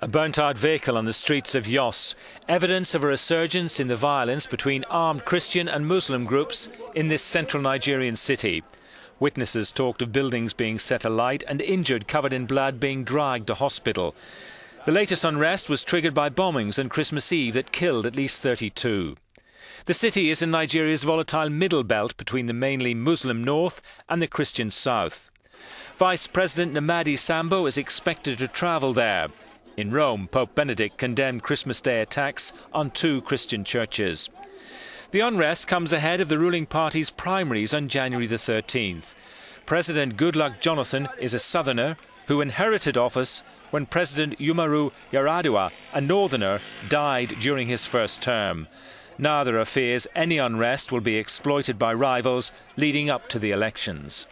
A burnt-out vehicle on the streets of Jos, evidence of a resurgence in the violence between armed Christian and Muslim groups in this central Nigerian city. Witnesses talked of buildings being set alight and injured covered in blood being dragged to hospital. The latest unrest was triggered by bombings on Christmas Eve that killed at least 32. The city is in Nigeria's volatile Middle Belt between the mainly Muslim north and the Christian south. Vice President Nnamdi Sambo is expected to travel there. In Rome, Pope Benedict condemned Christmas Day attacks on two Christian churches. The unrest comes ahead of the ruling party's primaries on January the 13th. President Goodluck Jonathan is a southerner who inherited office when President Yumaru Yaradua, a northerner, died during his first term. Now there are fears any unrest will be exploited by rivals leading up to the elections.